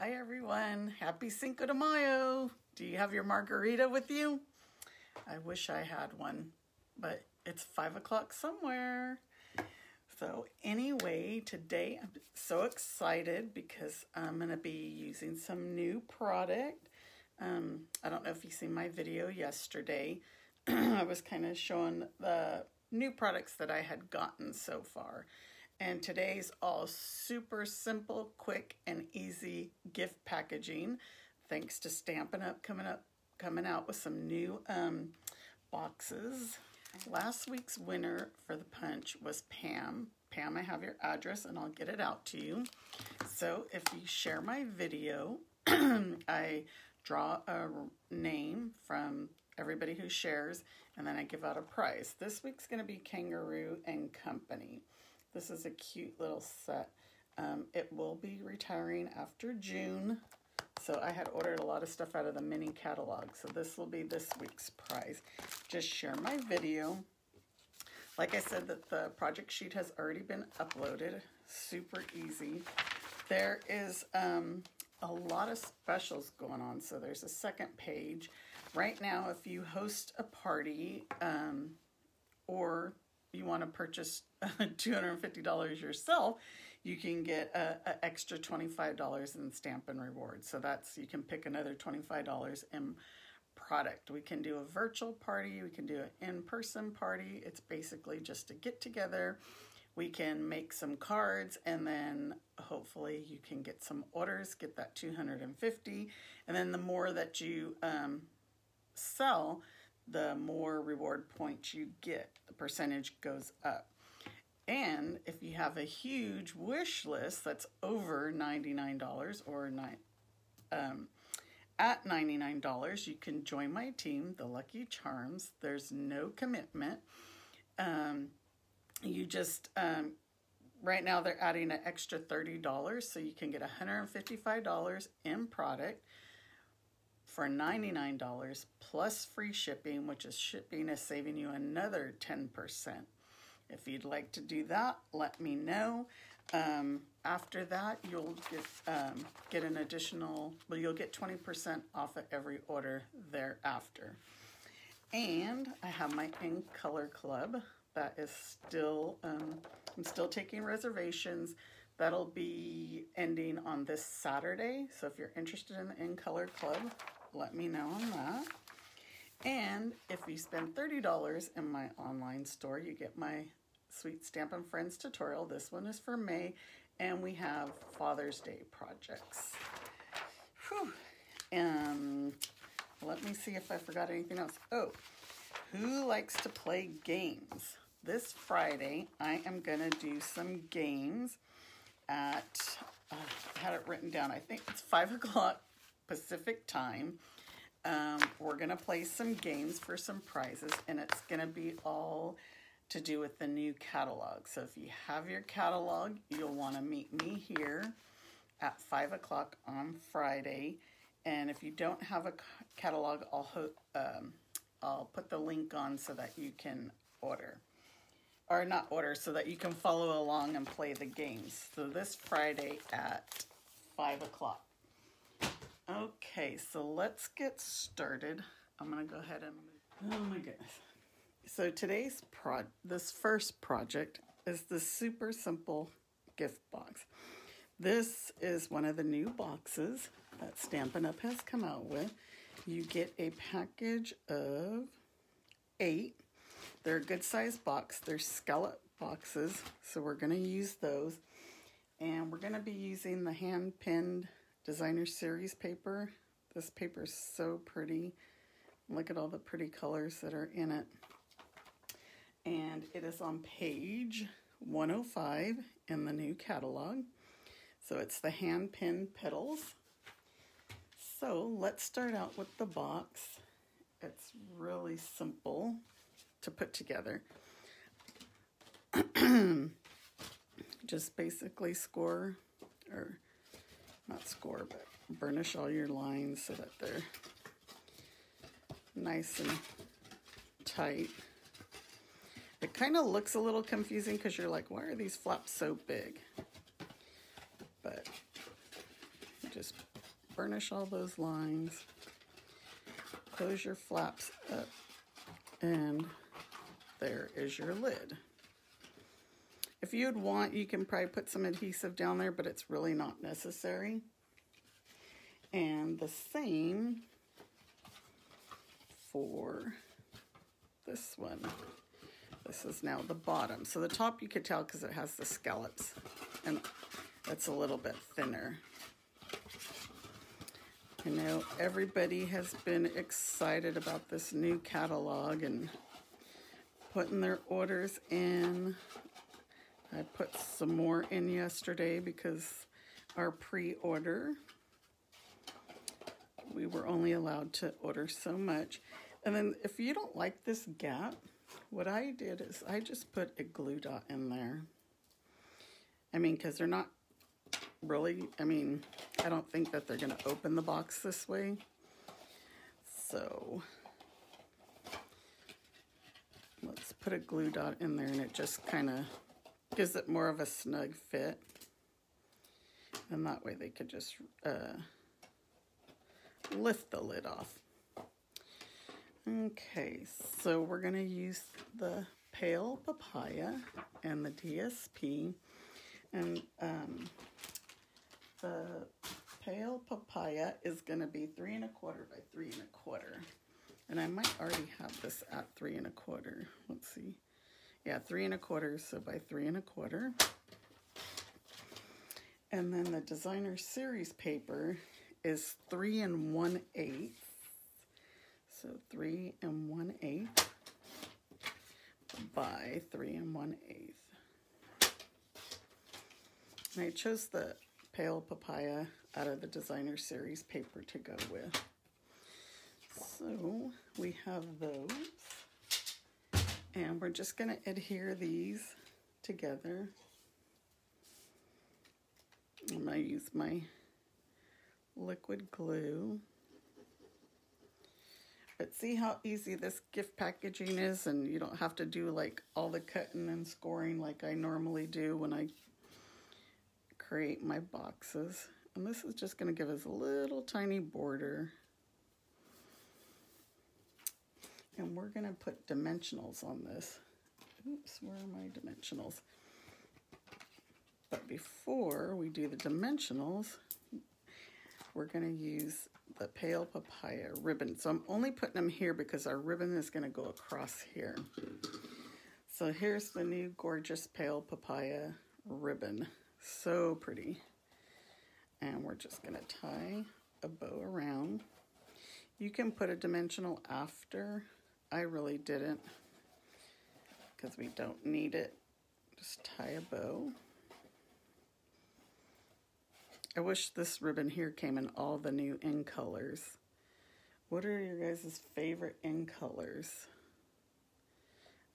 Hi everyone, happy Cinco de Mayo. Do you have your margarita with you? I wish I had one, but it's 5 o'clock somewhere. So anyway, today I'm so excited because I'm gonna be using some new product. I don't know if you seen my video yesterday. I was kind of showing the new products that I had gotten so far. And today's all super simple, quick, and easy gift packaging. Thanks to Stampin' Up! coming out with some new boxes. Last week's winner for the punch was Pam. Pam, I have your address and I'll get it out to you. So if you share my video, I draw a name from everybody who shares, and then I give out a prize. This week's gonna be Kangaroo and Company. This is a cute little set. It will be retiring after June. So I had ordered a lot of stuff out of the mini catalog. So this will be this week's prize. Just share my video. Like I said, that the project sheet has already been uploaded. Super easy. There is a lot of specials going on. So there's a second page. Right now, if you host a party or you want to purchase $250 yourself, you can get an extra $25 in Stampin' rewards. So that's, you can pick another $25 in product. We can do a virtual party, we can do an in-person party. It's basically just a get together. We can make some cards, and then hopefully you can get some orders, get that 250. And then the more that you sell, the more reward points you get. The percentage goes up. And if you have a huge wish list that's over $99 or at $99, you can join my team, the Lucky Charms. There's no commitment. You just, right now they're adding an extra $30, so you can get $155 in product for $99 plus free shipping, which is shipping is saving you another 10%. If you'd like to do that, let me know. After that, you'll get an additional, well, you'll get 20% off of every order thereafter. And I have my In Color Club that is still, I'm still taking reservations. That'll be ending on this Saturday. So if you're interested in the In Color Club, let me know on that. And if you spend $30 in my online store, you get my Sweet Stampin' Friends tutorial. This one is for May, and we have Father's Day projects. Whew. Let me see if I forgot anything else. Oh, who likes to play games? This Friday, I am gonna do some games at, I had it written down, I think it's 5 o'clock Pacific time. We're going to play some games for some prizes, and it's going to be all to do with the new catalog. So if you have your catalog, you'll want to meet me here at 5 o'clock on Friday. And if you don't have a catalog, I'll put the link on so that you can order. Or not order, so that you can follow along and play the games. So this Friday at 5 o'clock. Okay, so let's get started. I'm gonna go ahead and, oh my goodness. So today's this first project is the super simple gift box. This is one of the new boxes that Stampin' Up! Has come out with. You get a package of 8. They're a good sized box. They're scallop boxes, so we're gonna use those. And we're gonna be using the hand pinned Designer Series paper. This paper is so pretty. Look at all the pretty colors that are in it. And it is on page 105 in the new catalog. So it's the hand-pinned petals. So let's start out with the box. It's really simple to put together. Just basically score, or not score, but burnish all your lines so that they're nice and tight. It kind of looks a little confusing because you're like, why are these flaps so big? But Just burnish all those lines, close your flaps up, and there is your lid. If you'd want, you can probably put some adhesive down there, but it's really not necessary. And the same for this one. This is now the bottom. So the top you could tell because it has the scallops and it's a little bit thinner. I know everybody has been excited about this new catalog and putting their orders in. I put some more in yesterday because our pre-order, we were only allowed to order so much. And then if you don't like this gap, what I did is I just put a glue dot in there. I mean, because they're not really, I mean, I don't think that they're going to open the box this way. So let's put a glue dot in there, and it just kind of gives it more of a snug fit, and that way they could just lift the lid off. Okay, so we're going to use the Pale Papaya and the DSP, and the Pale Papaya is going to be 3¼ by 3¼ and I might already have this at 3¼ . Let's see. Yeah, 3¼ so by 3¼. And then the designer series paper is 3 1/8. So 3 1/8 by 3 1/8. And I chose the Pale Papaya out of the designer series paper to go with. So we have those. And we're just going to adhere these together. I'm going to use my liquid glue. But see how easy this gift packaging is, and you don't have to do like all the cutting and scoring like I normally do when I create my boxes. And this is just going to give us a little tiny border. And we're going to put dimensionals on this. Oops, where are my dimensionals? But before we do the dimensionals, we're going to use the Pale Papaya ribbon. So I'm only putting them here because our ribbon is going to go across here. So here's the new gorgeous Pale Papaya ribbon. So pretty. And we're just going to tie a bow around. You can put a dimensional after. I really didn't because we don't need it. Just tie a bow. I wish this ribbon here came in all the new end colors. What are your guys' favorite end colors?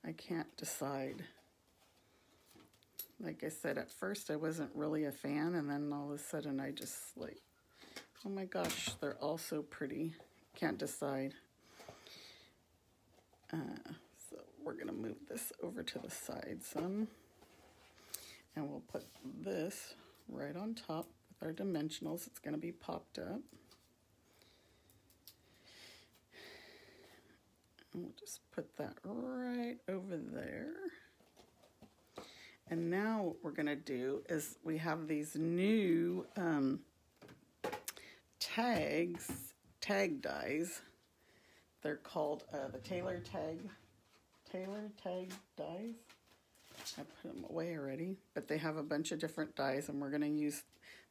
I can't decide. Like I said, at first I wasn't really a fan, and then all of a sudden I just like, oh my gosh, they're all so pretty. Can't decide. So we're going to move this over to the side some. And we'll put this right on top with our dimensionals. It's going to be popped up. And we'll just put that right over there. And now what we're going to do is we have these new tag dies. They're called the Tailor Tag dies. I put them away already, but they have a bunch of different dies, and we're going to use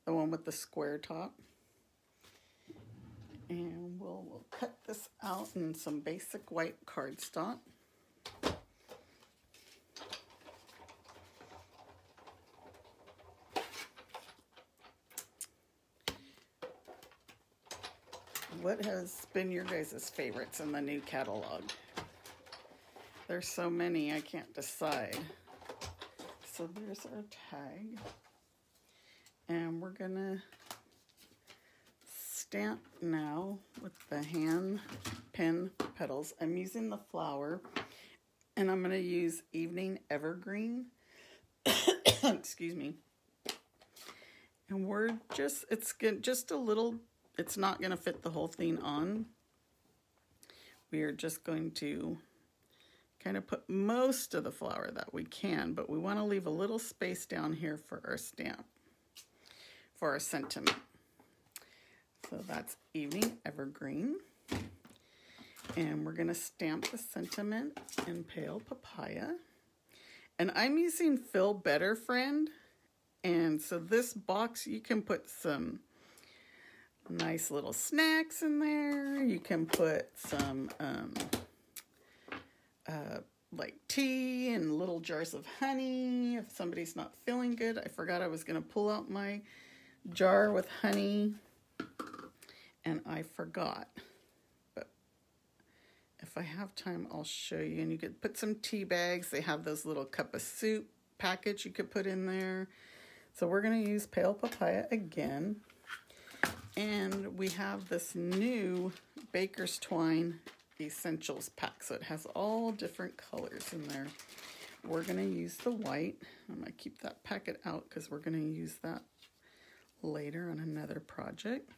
the one with the square top. And we'll cut this out in some basic white cardstock. What has been your guys' favorites in the new catalog? There's so many, I can't decide. So there's our tag. And we're gonna stamp now with the hand pen petals. I'm using the flower, and I'm gonna use Evening Evergreen. Excuse me. And we're just, it's just a little, it's not going to fit the whole thing on. We are just going to kind of put most of the flower that we can, but we want to leave a little space down here for our stamp, for our sentiment. So that's Evening Evergreen. And we're going to stamp the sentiment in Pale Papaya. And I'm using Phil Betterfriend. And so this box, you can put some nice little snacks in there. You can put some like tea and little jars of honey. If somebody's not feeling good, I forgot I was going to pull out my jar with honey. And I forgot. But if I have time, I'll show you. And you could put some tea bags. They have those little cup of soup packets you could put in there. So we're going to use Pale Papaya again. And we have this new Baker's Twine Essentials pack. So it has all different colors in there. We're going to use the white. I'm going to keep that packet out because we're going to use that later on another project.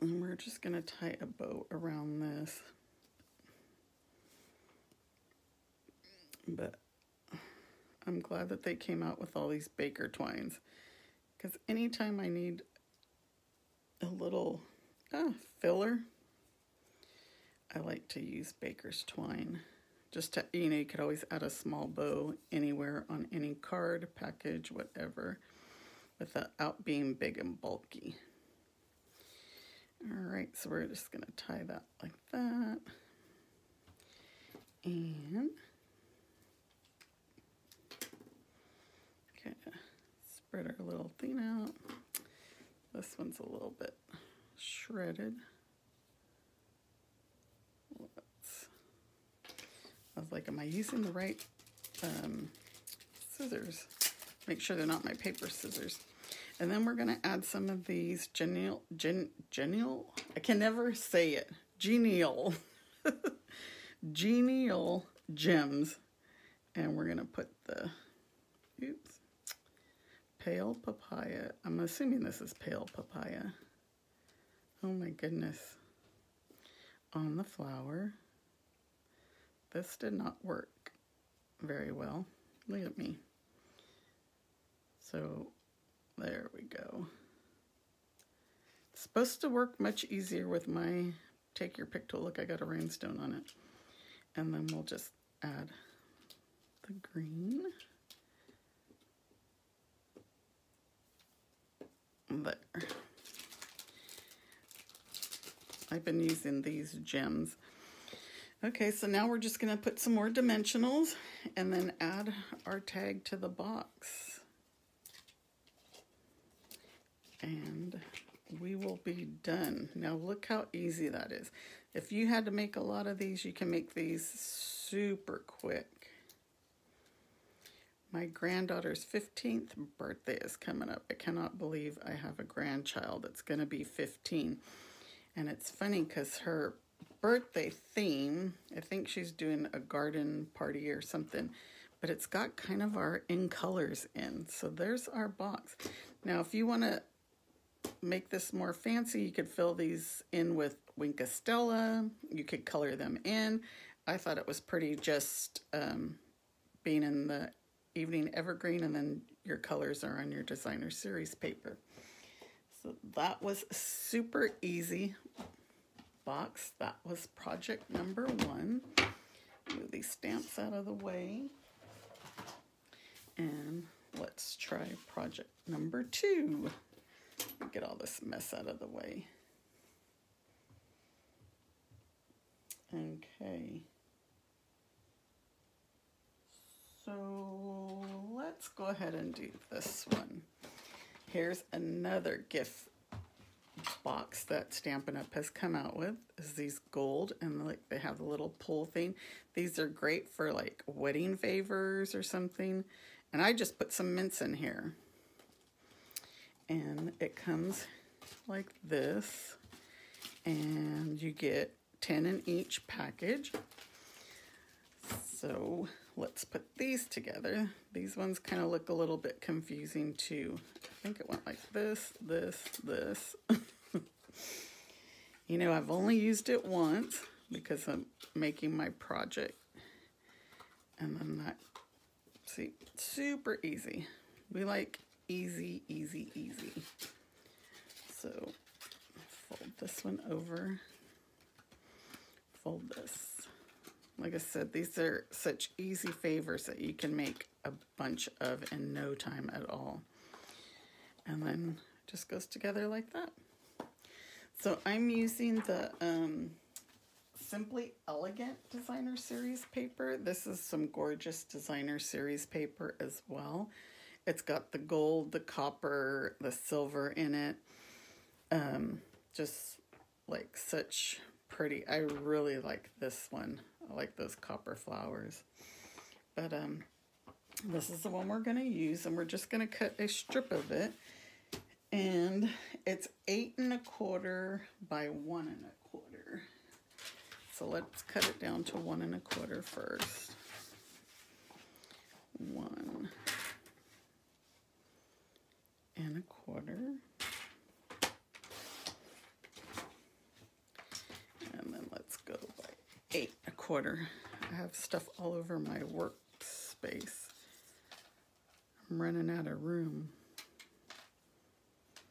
And we're just going to tie a bow around this. But I'm glad that they came out with all these Baker twines, because anytime I need a little filler, I like to use Baker's twine. Just to, you know, you could always add a small bow anywhere on any card, package, whatever, without being big and bulky. All right, so we're just going to tie that like that. And okay, spread our little thing out. This one's a little bit shredded. Let's, I was like, am I using the right scissors? Make sure they're not my paper scissors. And then we're gonna add some of these genial, I can never say it, genial, genial gems. And we're gonna put the, oops, Pale Papaya. I'm assuming this is Pale Papaya. Oh my goodness. On the flower. This did not work very well. Look at me. So there we go. It's supposed to work much easier with my Take Your Pick tool. Look, I got a rhinestone on it. And then we'll just add the green. There. I've been using these gems. Okay, so now we're just going to put some more dimensionals and then add our tag to the box. And we will be done. Now look how easy that is. If you had to make a lot of these, you can make these super quick. My granddaughter's 15th birthday is coming up. I cannot believe I have a grandchild that's going to be 15. And it's funny because her birthday theme, I think she's doing a garden party or something, but it's got kind of our In Colors in. So there's our box. Now, if you want to make this more fancy, you could fill these in with Wink-A-Stella. You could color them in. I thought it was pretty just being in the Evening Evergreen, and then your colors are on your designer series paper. So that was super easy box. That was project number one. Move these stamps out of the way. And let's try project number two. Get all this mess out of the way. Okay. So let's go ahead and do this one. Here's another gift box that Stampin' Up! Has come out with. Is these gold, and like they have the little pull thing. These are great for like wedding favors or something. And I just put some mints in here. And it comes like this. And you get 10 in each package. So let's put these together. These ones kind of look a little bit confusing too. I think it went like this, this, this. You know, I've only used it once because I'm making my project. And then that, see, super easy. We like easy, easy, easy. So fold this one over, fold this. Like I said, these are such easy favors that you can make a bunch of in no time at all. And then it just goes together like that. So I'm using the Simply Elegant Designer Series paper. This is some gorgeous Designer Series paper as well. It's got the gold, the copper, the silver in it. Just like such pretty. I really like this one. I like those copper flowers. But this is the one we're going to use, and we're just going to cut a strip of it. And it's 8 1/4 by 1 1/4. So let's cut it down to 1 1/4 first. 1 1/4. And then let's go by 8 1/4. I have stuff all over my workspace. I'm running out of room.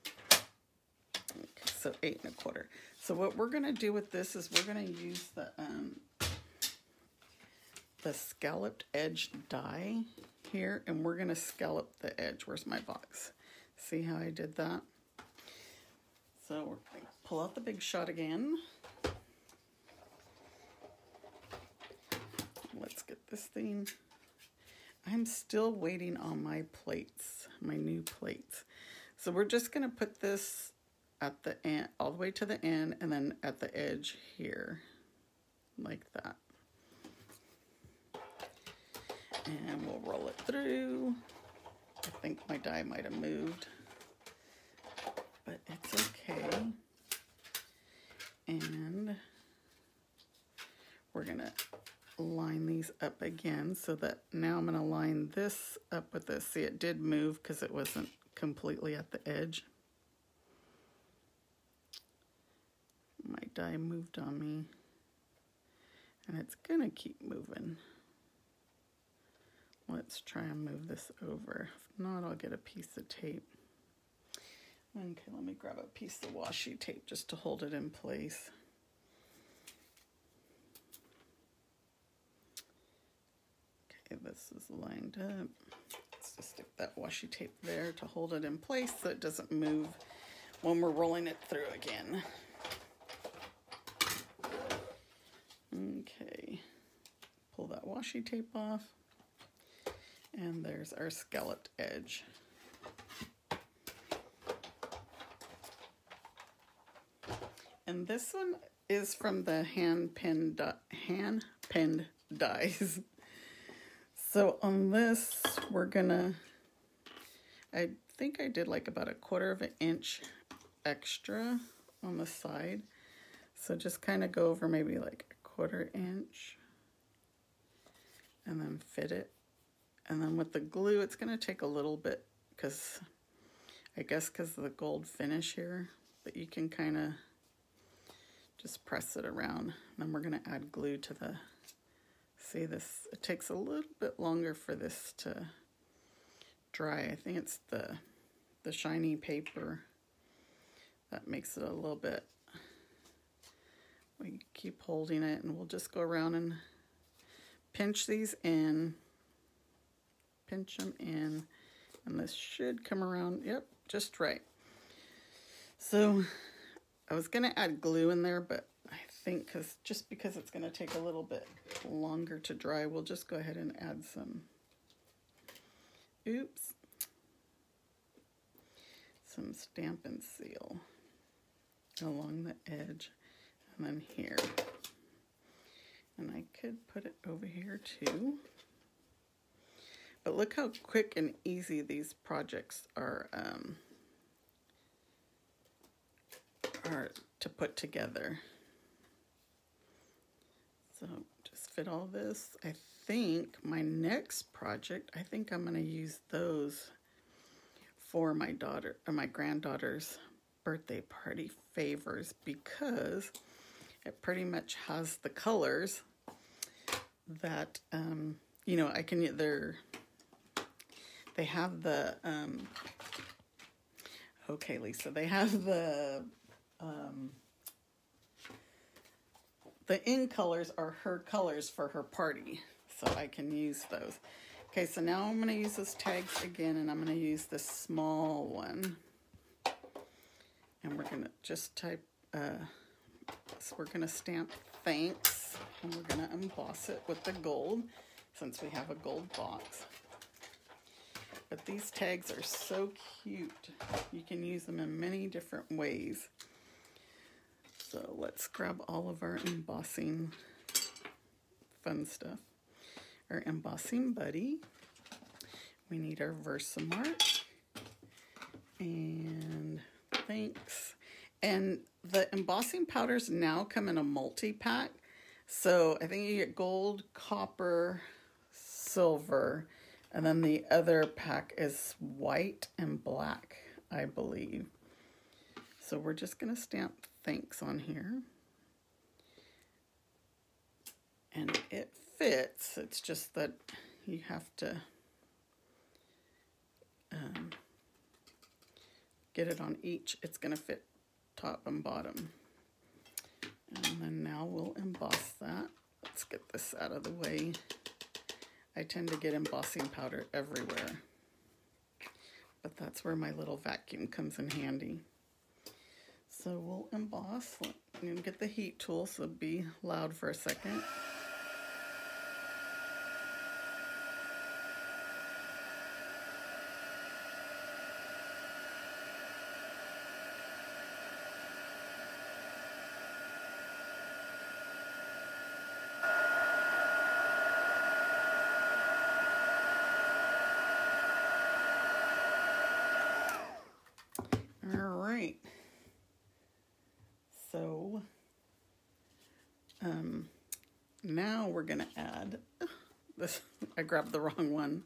Okay, so 8 1/4. So what we're going to do with this is we're going to use the scalloped edge die here, and we're going to scallop the edge. Where's my box? See how I did that? So we're going to pull out the big shot again. Let's get this thing. I'm still waiting on my plates, my new plates. So we're just going to put this at the end, all the way to the end, and then at the edge here, like that. And we'll roll it through. I think my die might have moved, but it's okay. And we're gonna line these up again, so that now I'm gonna line this up with this. See, it did move because it wasn't completely at the edge. My die moved on me, and it's gonna keep moving. Let's try and move this over. If not, I'll get a piece of tape. Okay, let me grab a piece of washi tape just to hold it in place. Okay, this is lined up. Let's just stick that washi tape there to hold it in place so it doesn't move when we're rolling it through again. Okay, pull that washi tape off. And there's our scalloped edge. And this one is from the hand-pinned dies. So on this, we're gonna, I think I did like about 1/4 of an inch extra on the side. So just kind of go over maybe like 1/4 inch and then fit it. And then with the glue, it's going to take a little bit because, I guess because of the gold finish here, but you can kind of just press it around. And then we're going to add glue to the, see this, it takes a little bit longer for this to dry. I think it's the shiny paper that makes it a little bit. We keep holding it, and we'll just go around and pinch these in. Pinch them in, and this should come around, yep, just right. So I was gonna add glue in there, but I think because it's gonna take a little bit longer to dry, we'll just go ahead and add some, oops, some stamp and seal along the edge, and then here. And I could put it over here too. But look how quick and easy these projects are to put together. So just fit all this. I think my next project, I think I'm going to use those for my daughter, or my granddaughter's birthday party favors, because it pretty much has the colors that, you know, I can either, they have the, okay, Lisa, they have the in colors are her colors for her party, so I can use those. Okay, so now I'm going to use those tags again, and I'm going to use this small one. And we're going to just type, so we're going to stamp thanks, and we're going to emboss it with the gold, since we have a gold box. But these tags are so cute. You can use them in many different ways. So let's grab all of our embossing fun stuff. Our embossing buddy. We need our Versamark. And thanks. And the embossing powders now come in a multi-pack. So I think you get gold, copper, silver, and then the other pack is white and black, I believe. So we're just going to stamp thanks on here. And it fits. It's just that you have to get it on each. It's going to fit top and bottom. And then now we'll emboss that. Let's get this out of the way. I tend to get embossing powder everywhere, but that's where my little vacuum comes in handy. So we'll emboss. I'm going to get the heat tool, so be loud for a second. So, now we're going to add this. I grabbed the wrong one.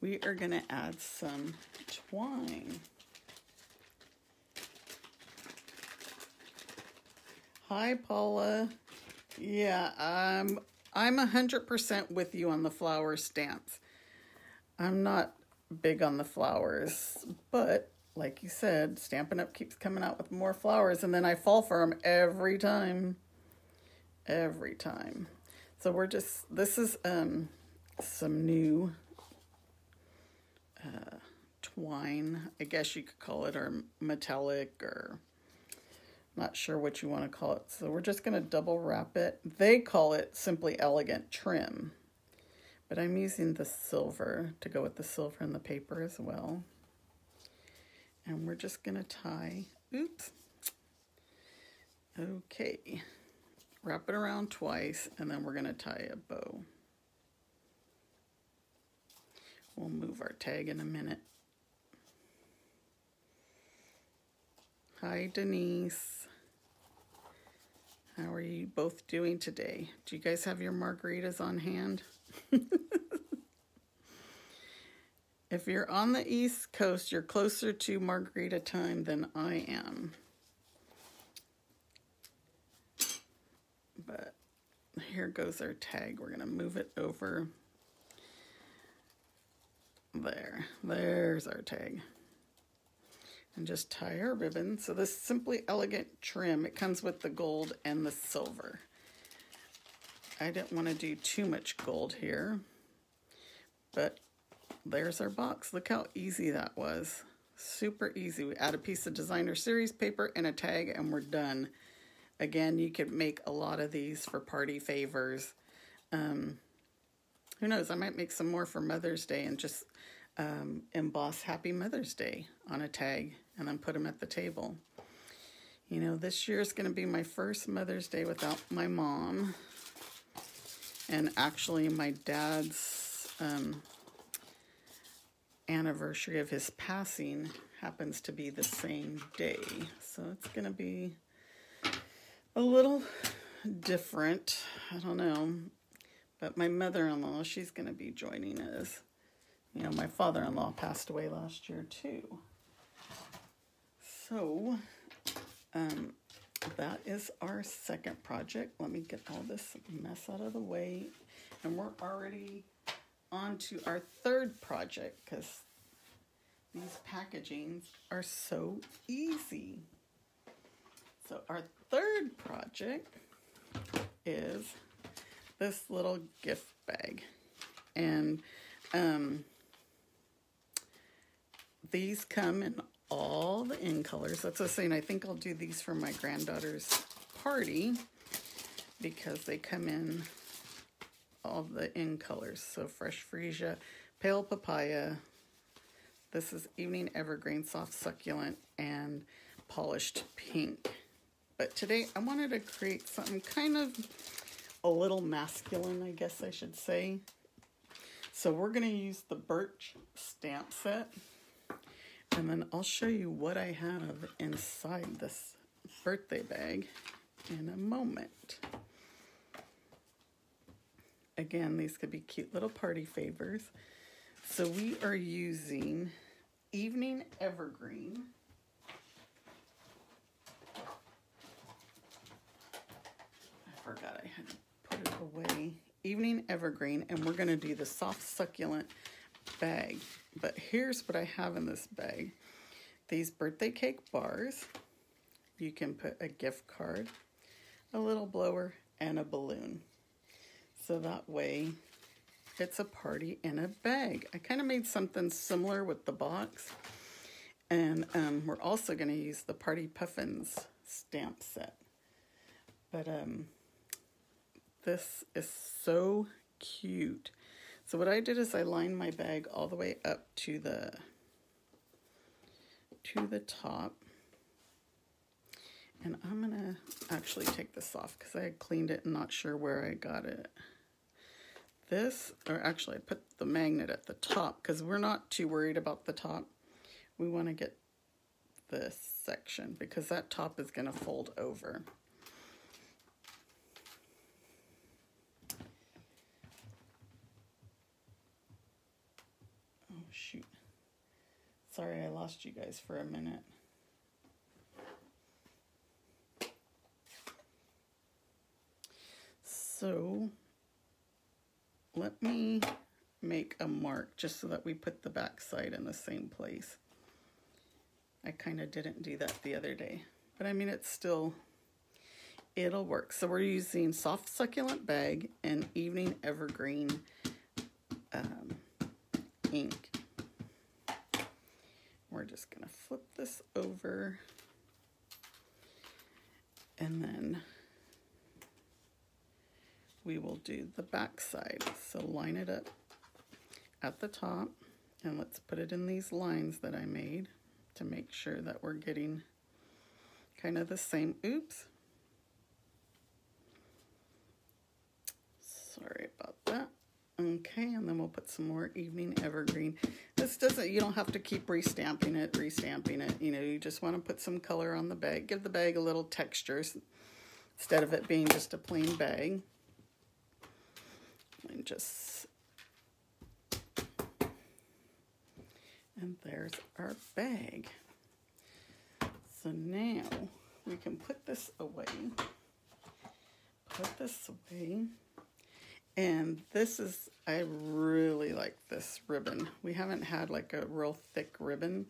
We are going to add some twine. Hi, Paula. Yeah, I'm 100% with you on the flower stamps. I'm not big on the flowers, but like you said, Stampin' Up! Keeps coming out with more flowers, and then I fall for them every time. Every time. So we're just, this is some new twine. I guess you could call it, or metallic, or not sure what you want to call it. So we're just going to double wrap it. They call it simply elegant trim, but I'm using the silver to go with the silver in the paper as well. And we're just going to tie, oops, okay, wrap it around twice, and then we're going to tie a bow. We'll move our tag in a minute. Hi, Denise. How are you both doing today? Do you guys have your margaritas on hand? If you're on the East Coast, you're closer to margarita time than I am. But here goes our tag. We're going to move it over. There. There's our tag. And just tie our ribbon. So this Simply Elegant Trim, it comes with the gold and the silver. I didn't want to do too much gold here, but there's our box. Look how easy that was. Super easy. We add a piece of designer series paper and a tag, and we're done. Again, you could make a lot of these for party favors. Who knows? I might make some more for Mother's Day and just emboss Happy Mother's Day on a tag and then put them at the table. You know, this year is going to be my first Mother's Day without my mom. And actually, my dad's anniversary of his passing happens to be the same day, so it's gonna be a little different. I don't know, But my mother-in-law, she's going to be joining us. You know, my father-in-law passed away last year too. So, that is our second project. Let me get all this mess out of the way. And we're already on to our third project because these packagings are so easy. So our third project is this little gift bag. And these come in all the in colors. That's the same. I think I'll do these for my granddaughter's party because they come in all the in colors. So fresh freesia, pale papaya. This is evening evergreen, soft succulent, and polished pink. But today I wanted to create something kind of a little masculine, I guess I should say. So we're going to use the Birch stamp set. And then I'll show you what I have inside this birthday bag in a moment. Again, these could be cute little party favors. So we are using Evening Evergreen. I forgot I had to put it away. Evening Evergreen, and we're going to do the soft succulent bag. But here's what I have in this bag. These birthday cake bars. You can put a gift card, a little blower, and a balloon. So that way, it's a party in a bag. I kind of made something similar with the box. And we're also going to use the Party Puffins stamp set. But this is so cute. So what I did is I lined my bag all the way up to the top. And I'm going to actually take this off because I had cleaned it and not sure where I got it. This, or actually I put the magnet at the top because we're not too worried about the top. We want to get this section because that top is going to fold over. Shoot. Sorry, I lost you guys for a minute. So, let me make a mark just so that we put the back side in the same place. I kind of didn't do that the other day, but I mean, it's still, it'll work. So we're using soft succulent bag and Evening Evergreen ink. We're just going to flip this over and then we will do the back side. So line it up at the top and let's put it in these lines that I made to make sure that we're getting kind of the same. Oops. Sorry about that. Okay, and then we'll put some more Evening Evergreen. This doesn't, you don't have to keep restamping it. You know, you just want to put some color on the bag. Give the bag a little texture instead of it being just a plain bag. And just, and there's our bag. So now we can put this away. Put this away. And this is, I really like this ribbon. We haven't had like a real thick ribbon,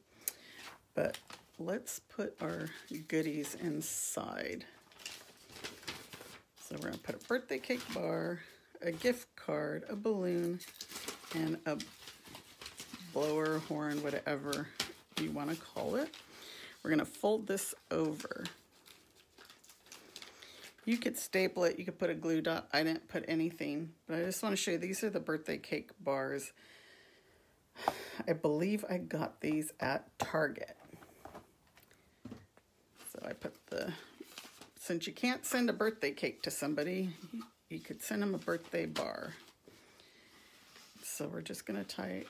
but let's put our goodies inside. So we're going to put a birthday cake bar, a gift card, a balloon, and a blower, horn, whatever you want to call it. We're going to fold this over. You could staple it, you could put a glue dot. I didn't put anything, but I just want to show you, these are the birthday cake bars. I believe I got these at Target. So I put the, since you can't send a birthday cake to somebody, you could send them a birthday bar. So we're just going to tie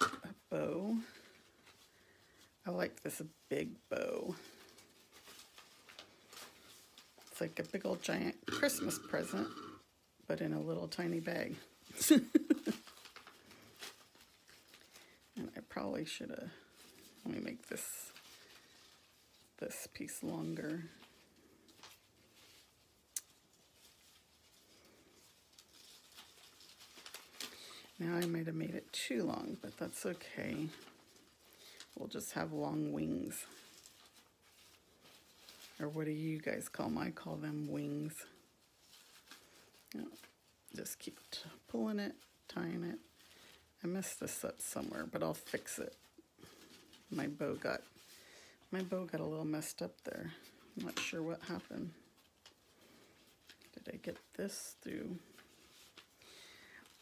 a bow. I like this big bow. Like a big old giant Christmas present, but in a little tiny bag. And I probably should have, let me make this piece longer. Now I might have made it too long, but that's okay. We'll just have long wings. Or what do you guys call them? I call them wings. Oh, just keep pulling it, tying it. I messed this up somewhere, but I'll fix it. My bow got a little messed up there. I'm not sure what happened. Did I get this through?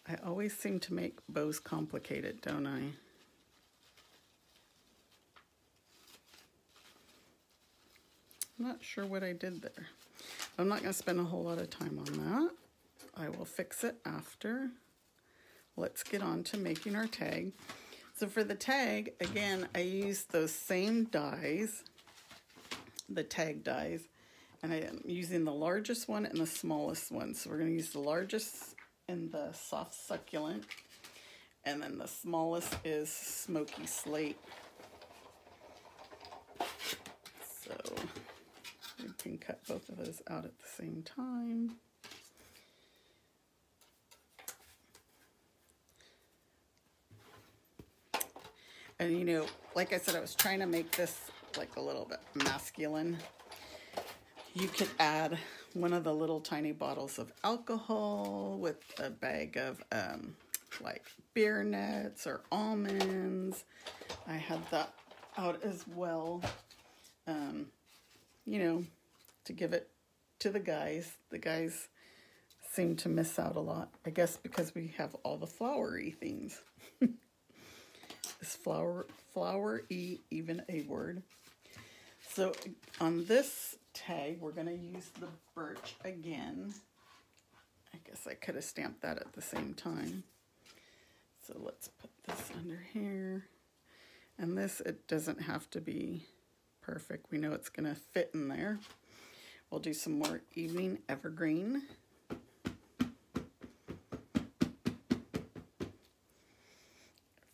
I always seem to make bows complicated, don't I? I'm not sure what I did there. I'm not going to spend a whole lot of time on that. I will fix it after. Let's get on to making our tag. So for the tag, again, I used those same dies, the tag dies, and I'm using the largest one and the smallest one. So we're going to use the largest and the soft succulent, and then the smallest is smoky slate. So you can cut both of those out at the same time. And you know, like I said, I was trying to make this like a little bit masculine. You could add one of the little tiny bottles of alcohol with a bag of like beer nuts or almonds. I had that out as well, you know, to give it to the guys. The guys seem to miss out a lot, I guess, because we have all the flowery things. Is flower-y even a word? So on this tag, we're going to use the birch again. I guess I could have stamped that at the same time. So let's put this under here. And this, it doesn't have to be perfect. We know it's going to fit in there. We'll do some more evening evergreen.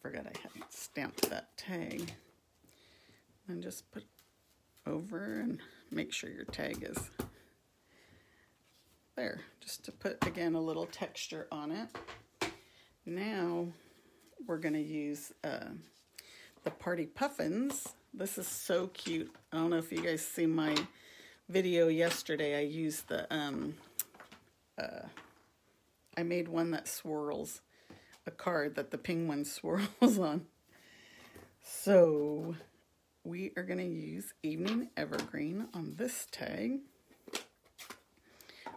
Forgot I hadn't stamped that tag. And just put over and make sure your tag is there, just to put again a little texture on it. Now we're going to use the Party Puffins. This is so cute. I don't know if you guys see my video yesterday. I used the I made one that swirls, a card that the penguin swirls on. So we are going to use Evening Evergreen on this tag.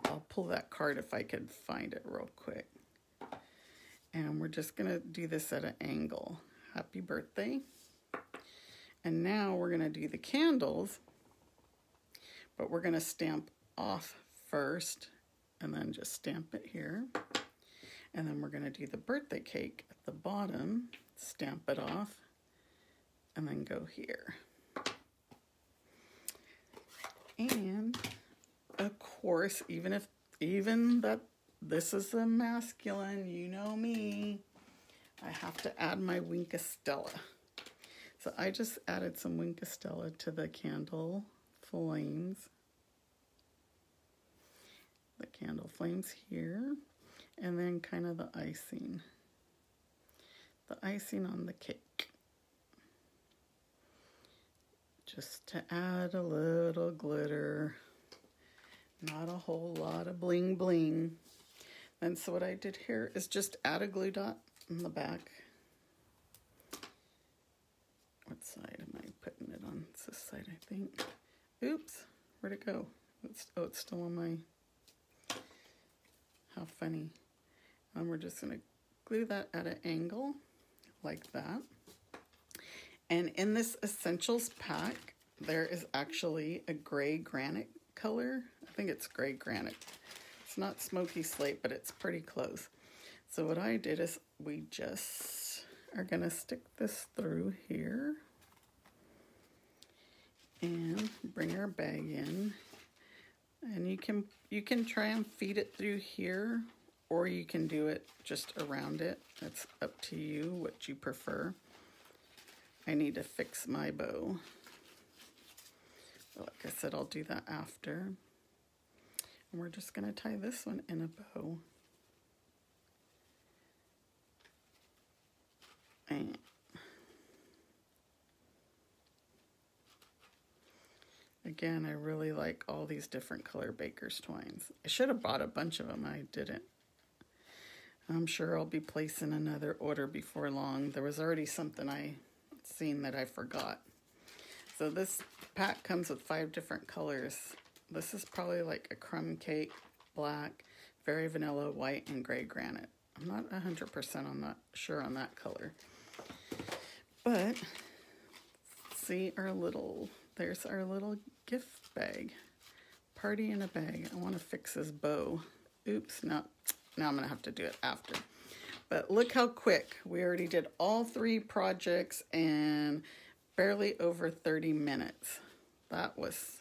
I'll pull that card if I could find it real quick. And we're just going to do this at an angle. Happy birthday. And now we're going to do the candles, but we're going to stamp off first and then just stamp it here. And then we're going to do the birthday cake at the bottom, stamp it off, and then go here. And of course, even that this is a masculine, you know me, I have to add my Wink-A-Stella. So I just added some Wink-A-Stella to the candle flames. The candle flames here. And then kind of the icing on the cake, just to add a little glitter, not a whole lot of bling bling. And so what I did here is just add a glue dot in the back. What side am I putting it on? It's this side, I think. Oops, where'd it go? It's still on my, how funny. And we're just going to glue that at an angle like that. And in this essentials pack, there is actually a gray granite color. I think it's gray granite. It's not smoky slate, but it's pretty close. So what I did is we just are going to stick this through here and bring our bag in. And you can try and feed it through here or you can do it just around it. That's up to you, what you prefer. I need to fix my bow. Like I said, I'll do that after. And we're just gonna tie this one in a bow. And again, I really like all these different color baker's twines. I should have bought a bunch of them, I didn't. I'm sure I'll be placing another order before long. There was already something I seen that I forgot. So this pack comes with 5 different colors. This is probably like a crumb cake, black, very vanilla, white, and gray granite. I'm not 100% on that, sure on that color. But see our little, there's our little gift bag. Party in a bag. I want to fix his bow. Oops, no. Now I'm going to have to do it after. But look how quick. We already did all 3 projects in barely over 30 minutes. That was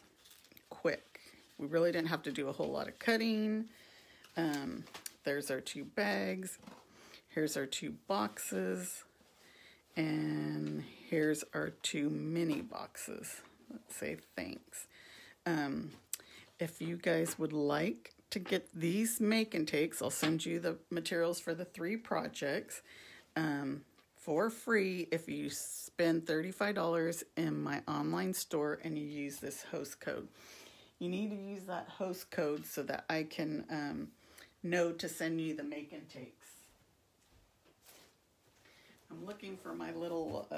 quick. We really didn't have to do a whole lot of cutting. There's our 2 bags. Here's our 2 boxes. And here's our 2 mini boxes. Let's say thanks. If you guys would like to get these make and takes, I'll send you the materials for the 3 projects for free if you spend $35 in my online store and you use this host code. You need to use that host code so that I can know to send you the make and takes. I'm looking for my little,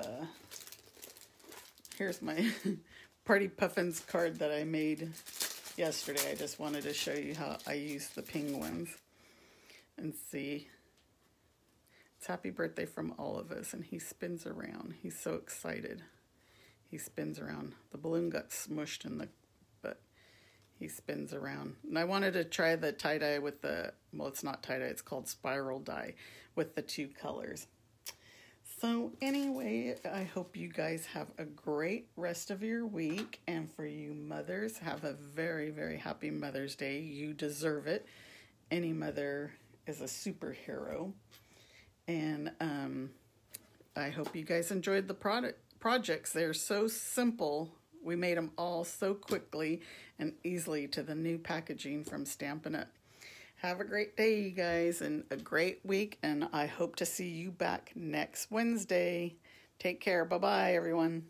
here's my Party Puffins card that I made yesterday. I just wanted to show you how I use the penguins. And see, it's happy birthday from all of us. And he spins around. He's so excited. He spins around. The balloon got smushed in the, but he spins around. And I wanted to try the tie-dye with the, well, it's not tie-dye, it's called spiral dye with the 2 colors. So anyway, I hope you guys have a great rest of your week. And for you mothers, have a very, very happy Mother's Day. You deserve it. Any mother is a superhero. And I hope you guys enjoyed the projects. They're so simple. We made them all so quickly and easily to the new packaging from Stampin' Up! Have a great day, you guys, and a great week, and I hope to see you back next Wednesday. Take care. Bye-bye, everyone.